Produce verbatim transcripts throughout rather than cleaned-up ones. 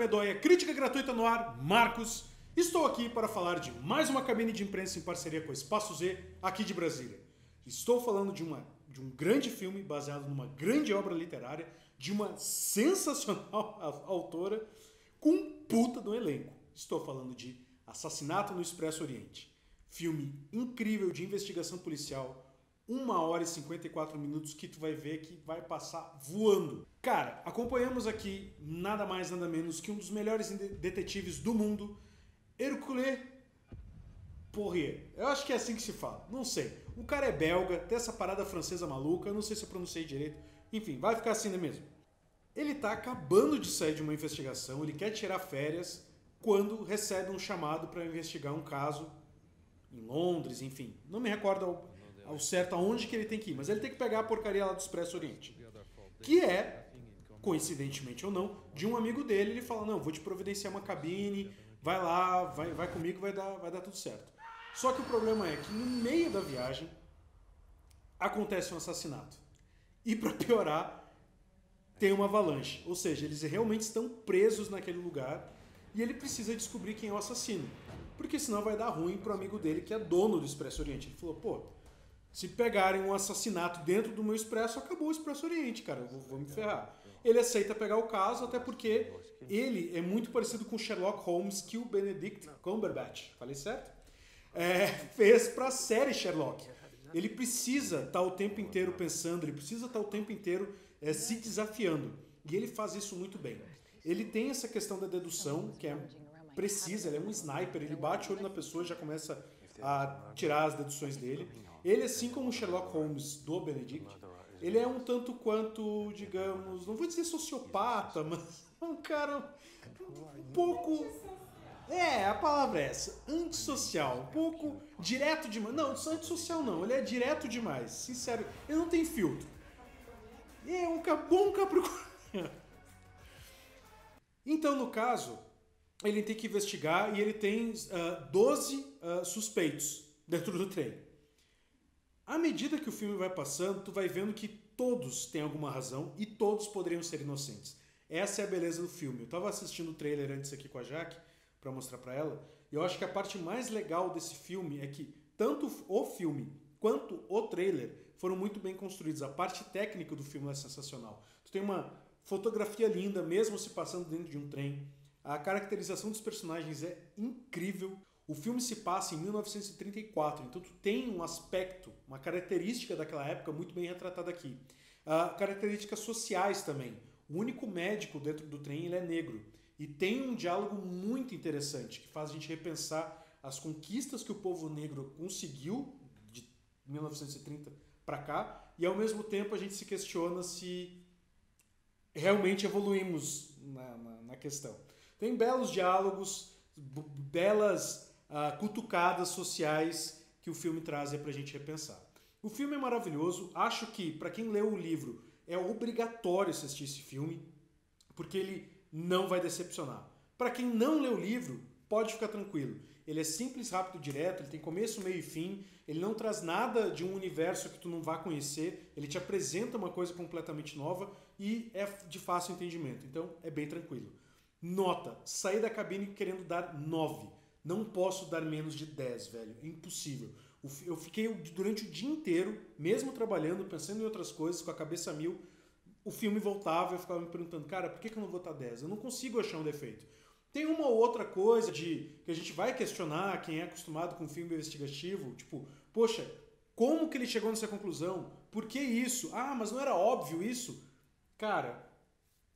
medonha, crítica gratuita no ar, Marcos. Estou aqui para falar de mais uma cabine de imprensa em parceria com o Espaço Z, aqui de Brasília. Estou falando de, uma, de um grande filme baseado numa grande obra literária, de uma sensacional autora, com um puta do elenco. Estou falando de Assassinato no Expresso Oriente. Filme incrível de investigação policial, uma hora e cinquenta e quatro minutos que tu vai ver que vai passar voando. Cara, acompanhamos aqui nada mais nada menos que um dos melhores detetives do mundo, Hercule Poirot. Eu acho que é assim que se fala, não sei. O cara é belga, tem essa parada francesa maluca, eu não sei se eu pronunciei direito. Enfim, vai ficar assim, né mesmo? Ele tá acabando de sair de uma investigação, ele quer tirar férias quando recebe um chamado para investigar um caso em Londres, enfim. Não me recordo ao certo aonde que ele tem que ir, mas ele tem que pegar a porcaria lá do Expresso Oriente, que é, coincidentemente ou não, de um amigo dele. Ele fala, não, vou te providenciar uma cabine, vai lá, vai, vai comigo, vai dar, vai dar tudo certo. Só que o problema é que no meio da viagem acontece um assassinato. E para piorar, tem uma avalanche, ou seja, eles realmente estão presos naquele lugar e ele precisa descobrir quem é o assassino, porque senão vai dar ruim pro amigo dele que é dono do Expresso Oriente. Ele falou, pô, se pegarem um assassinato dentro do meu Expresso, acabou o Expresso Oriente, cara, eu vou, vou me ferrar. Ele aceita pegar o caso, até porque ele é muito parecido com o Sherlock Holmes que o Benedict Cumberbatch, falei certo? É, fez para a série Sherlock. Ele precisa estar o tempo inteiro pensando, ele precisa estar o tempo inteiro é, se desafiando. E ele faz isso muito bem. Ele tem essa questão da dedução, que é precisa, ele é um sniper, ele bate o olho na pessoa e já começa a tirar as deduções dele. Ele, assim como o Sherlock Holmes do Benedict, ele é um tanto quanto, digamos, não vou dizer sociopata, mas um cara um pouco... É, a palavra é essa, antissocial, um pouco direto demais. Não, antissocial não, ele é direto demais, sincero, ele não tem filtro. É um bom capricorniano. Então, no caso, ele tem que investigar e ele tem uh, doze uh, suspeitos dentro do trem. À medida que o filme vai passando, tu vai vendo que todos têm alguma razão e todos poderiam ser inocentes. Essa é a beleza do filme. Eu tava assistindo o trailer antes aqui com a Jaque, pra mostrar pra ela, e eu acho que a parte mais legal desse filme é que tanto o filme quanto o trailer foram muito bem construídos. A parte técnica do filme é sensacional. Tu tem uma fotografia linda, mesmo se passando dentro de um trem. A caracterização dos personagens é incrível. O filme se passa em mil novecentos e trinta e quatro, então tu tem um aspecto, uma característica daquela época muito bem retratada aqui. Uh, características sociais também. O único médico dentro do trem, ele é negro. E tem um diálogo muito interessante, que faz a gente repensar as conquistas que o povo negro conseguiu de mil novecentos e trinta para cá, e ao mesmo tempo a gente se questiona se realmente evoluímos na, na, na questão. Tem belos diálogos, belas... Uh, cutucadas sociais que o filme traz para a gente repensar. O filme é maravilhoso, acho que para quem leu o livro é obrigatório assistir esse filme, porque ele não vai decepcionar. Para quem não leu o livro, pode ficar tranquilo. Ele é simples, rápido, direto, ele tem começo, meio e fim, ele não traz nada de um universo que tu não vá conhecer, ele te apresenta uma coisa completamente nova e é de fácil entendimento, então é bem tranquilo. Nota, saí da cabine querendo dar nove. Não posso dar menos de dez, velho. É impossível. Eu fiquei durante o dia inteiro, mesmo trabalhando, pensando em outras coisas, com a cabeça mil. O filme voltava e eu ficava me perguntando, cara, por que eu não vou dar dez? Eu não consigo achar um defeito. Tem uma ou outra coisa de que a gente vai questionar quem é acostumado com filme investigativo. Tipo, poxa, como que ele chegou nessa conclusão? Por que isso? Ah, mas não era óbvio isso? Cara,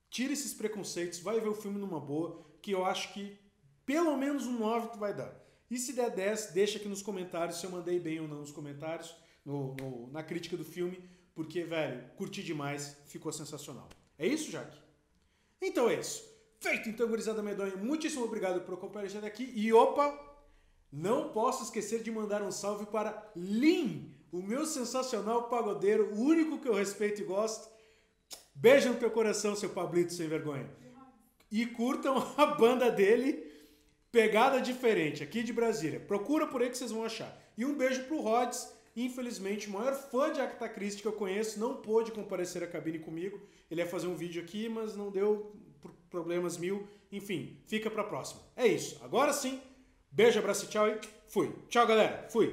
tira esses preconceitos, vai ver o filme numa boa, que eu acho que pelo menos um nove tu vai dar. E se der dez, deixa aqui nos comentários se eu mandei bem ou não nos comentários, no, no, na crítica do filme, porque, velho, curti demais, ficou sensacional. É isso, Jaque? Então é isso. Feito, então, gurizada medonha, muitíssimo obrigado por acompanhar até aqui. E, opa, não posso esquecer de mandar um salve para Lin, o meu sensacional pagodeiro, o único que eu respeito e gosto. Beijo no teu coração, seu Pablito sem vergonha. E curtam a banda dele... Pegada Diferente, aqui de Brasília. Procura por aí que vocês vão achar. E um beijo pro Rods, Infelizmente, o maior fã de Agatha Christie que eu conheço não pôde comparecer à cabine comigo. Ele ia fazer um vídeo aqui, mas não deu, por problemas mil. Enfim, fica pra próxima. É isso. Agora sim, beijo, abraço e tchau e fui. Tchau, galera. Fui.